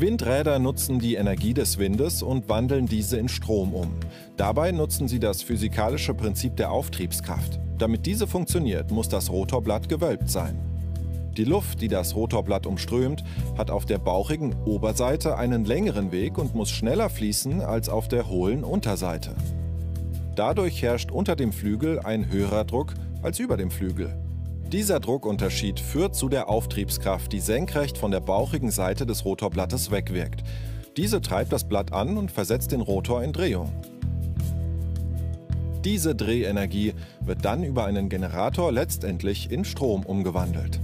Windräder nutzen die Energie des Windes und wandeln diese in Strom um. Dabei nutzen sie das physikalische Prinzip der Auftriebskraft. Damit diese funktioniert, muss das Rotorblatt gewölbt sein. Die Luft, die das Rotorblatt umströmt, hat auf der bauchigen Oberseite einen längeren Weg und muss schneller fließen als auf der hohlen Unterseite. Dadurch herrscht unter dem Flügel ein höherer Druck als über dem Flügel. Dieser Druckunterschied führt zu der Auftriebskraft, die senkrecht von der bauchigen Seite des Rotorblattes wegwirkt. Diese treibt das Blatt an und versetzt den Rotor in Drehung. Diese Drehenergie wird dann über einen Generator letztendlich in Strom umgewandelt.